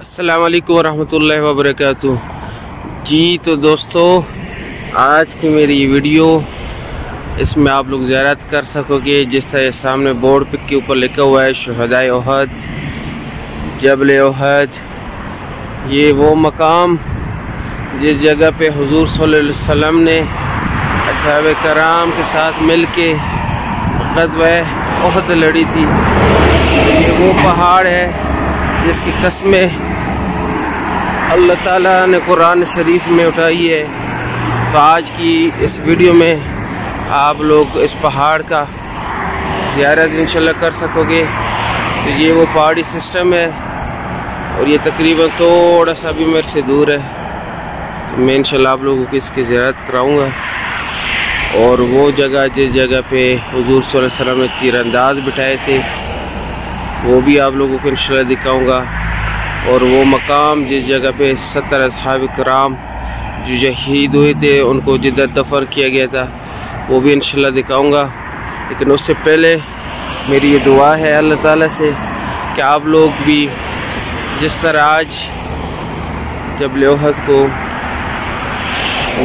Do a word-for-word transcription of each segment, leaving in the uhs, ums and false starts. अस्सलाम वालेकुम रहमतुल्लाहि व बरकातहू। जी तो दोस्तों, आज की मेरी वीडियो, इसमें आप लोग ज़ियारत कर सकोगे। जिस तरह सामने बोर्ड पे के ऊपर लिखा हुआ है शुहदा-ए ओहद, जबल ओहद, ये वो मकाम जिस जगह पे हुजूर सल्लल्लाहु अलैहि वसल्लम ने असहाब कराम के साथ मिलके ग़ज़वा-ए ओहद लड़ी थी। ये वो पहाड़ है जिसकी कसमें अल्लाह ताला ने कुरान शरीफ में उठाई है। तो आज की इस वीडियो में आप लोग इस पहाड़ का ज़ियारत इंशाल्लाह कर सकोगे। तो ये वो पहाड़ी सिस्टम है और ये तकरीबन थोड़ा सा भी मेरे से दूर है। तो मैं इंशाल्लाह आप लोगों को इसकी ज़ियारत कराऊँगा। और वो जगह जिस जगह पे हुजूर सल्लल्लाहु अलैहि वसल्लम ने तीरंदाज बिठाए थे, वो भी आप लोगों को इंशाल्लाह दिखाऊंगा। और वो मकाम जिस जगह पे सत्तर असहाब कराम जो शहीद हुए थे, उनको जिधर दफन किया गया था, वो भी इंशाल्लाह दिखाऊंगा। लेकिन उससे पहले मेरी ये दुआ है अल्लाह ताला से कि आप लोग भी जिस तरह आज जबल ओहद को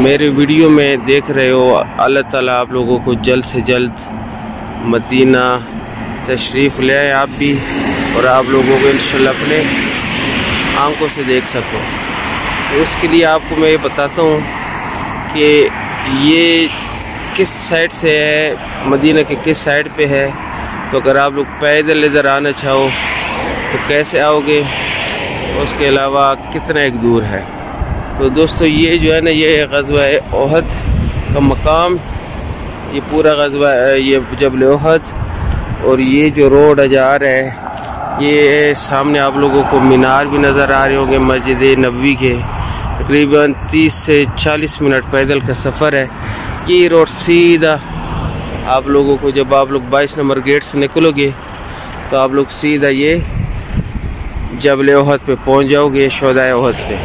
मेरे वीडियो में देख रहे हो, अल्लाह ताला आप लोगों को जल्द से जल्द मदीना तशरीफ़ ले आए आप भी, और आप लोगों को इंशाल्लाह अपने आंखों से देख सको। तो उसके लिए आपको मैं ये बताता हूँ कि ये किस साइड से है, मदीना के किस साइड पे है। तो अगर आप लोग पैदल इधर आना चाहो तो कैसे आओगे, उसके अलावा कितना एक दूर है। तो दोस्तों, ये जो है ना, ये ग़ज़वा-ए ओहद का मकाम, ये पूरा ग़ज़वा, ये जबल ओहद। और ये जो रोड जा रहा है, ये सामने आप लोगों को मीनार भी नज़र आ रहे होंगे मस्जिद-ए-नबी के। तकरीबन तीस से चालीस मिनट पैदल का सफ़र है। ये रोड सीधा आप लोगों को, जब आप लोग बाईस नंबर गेट से निकलोगे तो आप लोग सीधा ये जबल ओहद पे पहुंच जाओगे, शुहदा-ए ओहद पे।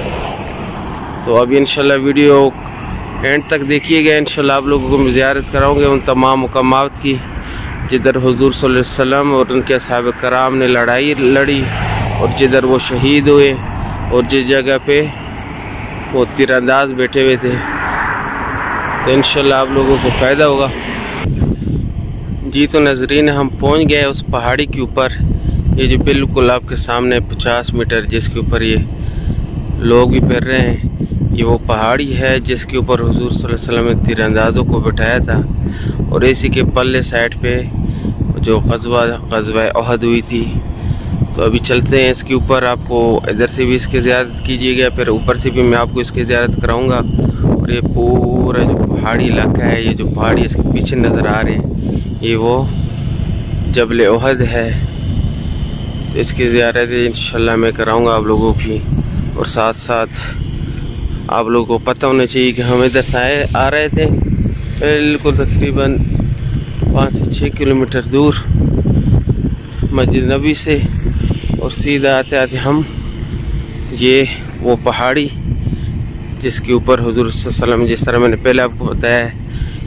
तो अभी इंशाल्लाह वीडियो एंड तक देखिएगा। इंशाल्लाह आप लोगों को ज़ियारत कराऊँगे उन तमाम मकामात की जिधर हुजूर सल्लल्लाहु अलैहि वसल्लम और उनके असहाब कराम ने लड़ाई लड़ी, और जिधर वो शहीद हुए, और जिस जगह पे वो तीरंदाज बैठे हुए थे। तो इंशाल्लाह आप लोगों को फ़ायदा होगा। जी तो नज़रीन, हम पहुंच गए उस पहाड़ी के ऊपर। ये जो बिल्कुल आपके सामने पचास मीटर जिसके ऊपर ये लोग भी फिर रहे हैं, ये वो पहाड़ी है जिसके ऊपर हुजूर सल्लल्लाहु अलैहि वसल्लम ने तीरंदाज़ों को बिठाया था। और इसी के पल्ले साइड पे जो ग़ज़वा ग़ज़वा ओहद हुई थी। तो अभी चलते हैं इसके ऊपर। आपको इधर से भी इसकी ज़ियारत कीजिएगा, फिर ऊपर से भी मैं आपको इसकी ज़ियारत कराऊंगा। और ये पूरा जो पहाड़ी इलाका है, ये जो पहाड़ी इसके पीछे नज़र आ रहे हैं, ये वो जबल ओहद है। तो इसकी ज़ियारत इंशाल्लाह मैं कराऊँगा आप लोगों की। और साथ साथ आप लोगों को पता होना चाहिए कि हम इधर से आ रहे थे, बिल्कुल तकरीबन पाँच से छः किलोमीटर दूर मस्जिद नबी से। और सीधा आते आते हम, ये वो पहाड़ी जिसके ऊपर हुजूर सल्लल्लाहु अलैहि वसल्लम, जिस तरह मैंने पहले आपको बताया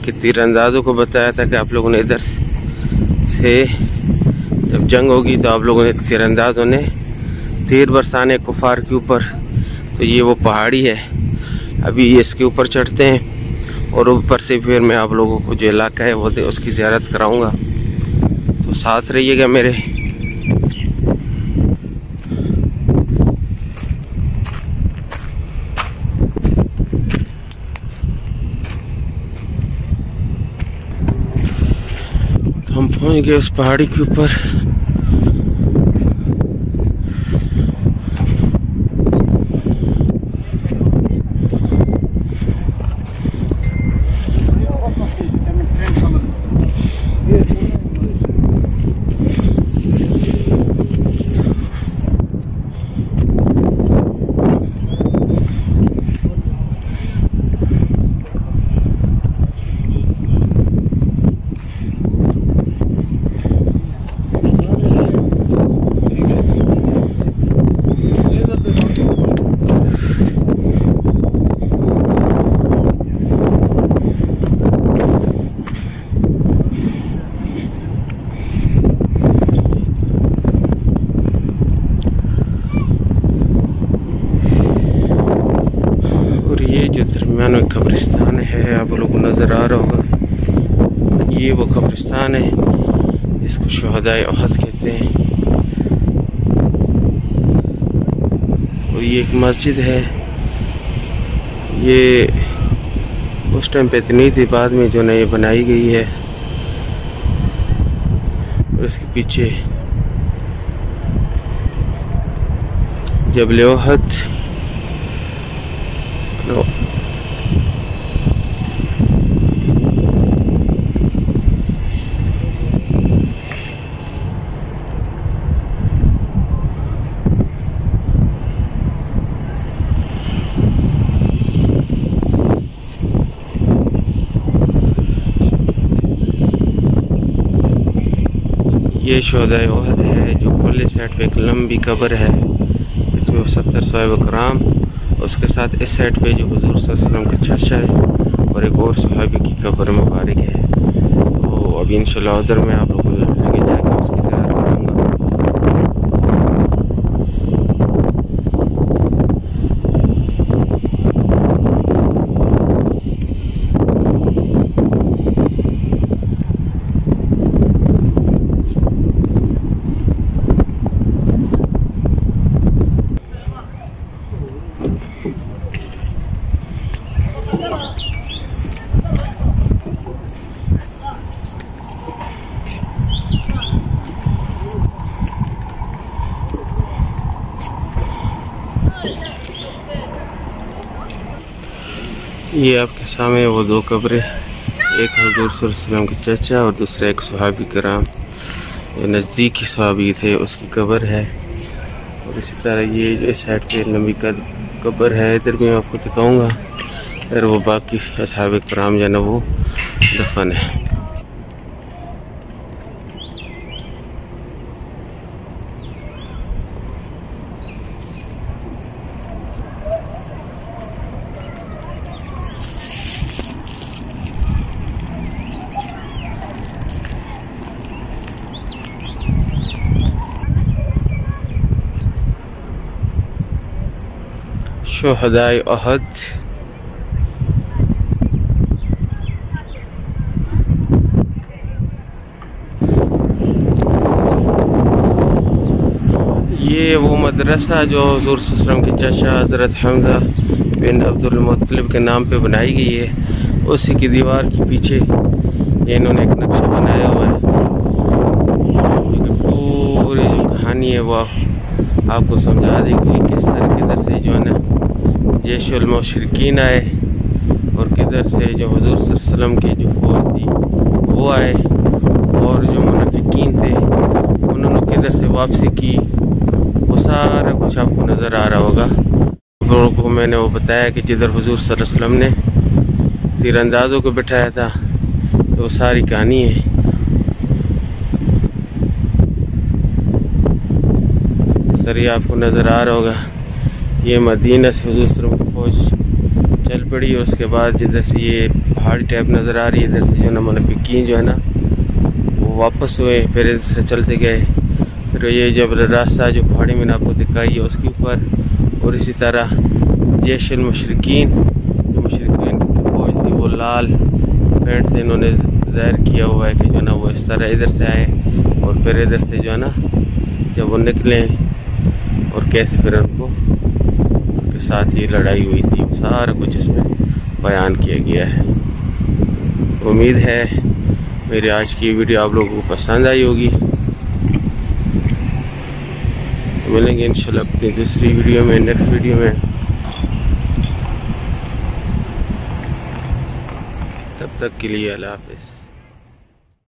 कि तीरंदाज़ों को बताया था कि आप लोगों ने इधर से जब जंग होगी तो आप लोगों ने, तीरंदाज़ों ने तीर बरसाने कुफार के ऊपर। तो ये वो पहाड़ी है, अभी इसके ऊपर चढ़ते हैं। और ऊपर से फिर मैं आप लोगों को जो इलाका है वो उसकी ज़ियारत कराऊंगा। तो साथ रहिएगा मेरे। तो हम पहुंच गए उस पहाड़ी के ऊपर। वो कब्रिस्तान है, इसको शुहदा-ए- ओहद कहते हैं। और ये एक मस्जिद है, ये उस टाइम पे इतनी थी, बाद में जो ना ये बनाई गई है। और इसके पीछे जबल ओहद, ये शुहदा-ए- ओहद है जो पल्ले साइड पे एक लंबी कब्र है, इसमें सत्तर सहाबा कराम, उसके साथ इस साइड पे जो हुजूर सल्लल्लाहु अलैहि वसल्लम का छाशा है और एक और सहाबी की कब्र मुबारक है। तो अभी इंशाल्लाह उधर में आप लोगों को लेके जाकर उसकी ज़ियारत ये आपके सामने वो दो कब्रें, एक हुजूर सल्लल्लाहु अलैहि वसल्लम के चाचा और दूसरा एक सहाबी कराम नज़दीक ही सहाबी थे, उसकी कब्र है। और इसी तरह ये जो इस साइड पे लंबी कब्र है, इधर भी मैं आपको दिखाऊंगा, और वो बाकी सहाबी कराम जो है ना वो दफन है। शुहदा-ए- ओहद ये वो मदरसा जो हुजूर सल्लल्लाहु अलैहि वसल्लम के चाचा हज़रत हमजा बिन अब्दुल मुत्तलिब के नाम पे बनाई गई है। उसी की दीवार के पीछे ये इन्होंने एक नक्शा बनाया हुआ है, क्योंकि पूरी जो कहानी है वो आपको समझा देगी किस तरह किधर से जो है ना जैशुल मुशरिकीन आए और किधर से जो हुजूर सल्लल्लाहु अलैहि वसल्लम की जो फौज थी वो आए, और जो मुनाफिकीन थे उन्होंने किधर से वापसी की, वो सारा कुछ आपको नज़र आ रहा होगा। लोगों को मैंने वो बताया कि जिधर हुजूर सल्लल्लाहु अलैहि वसल्लम ने तीरंदाजों को बिठाया था, तो वो सारी कहानी है। सर ये आपको नज़र आ रहा होगा, ये मदीना से हुजूर सल्लल्लाहु अलैहि वसल्लम की फौज चल पड़ी, और उसके बाद जिधर से ये पहाड़ी टाइप नज़र आ रही है, इधर से जो है ना मुनाफिकीन जो है ना वो वापस हुए, फिर इधर से चलते गए, फिर ये जब रास्ता जो पहाड़ी मैंने आपको दिखाई है उसके ऊपर, और इसी तरह जैशुल मुशरिकीन जो मुशरिकीन की फौज थी वो लाल पेंट से इन्होंने ज़ाहिर किया हुआ है कि जो है ना वो इस तरह इधर से आए, और फिर इधर से जो है ना जब वो निकले और कैसे फिर उनको के साथ ये लड़ाई हुई थी, सारा कुछ इसमें बयान किया गया है। उम्मीद है मेरी आज की वीडियो आप लोगों को पसंद आई होगी। तो मिलेंगे इंशाल्लाह अपनी दूसरी वीडियो में, नेक्स्ट वीडियो में। तब तक के लिए अल्लाह हाफ़िज़।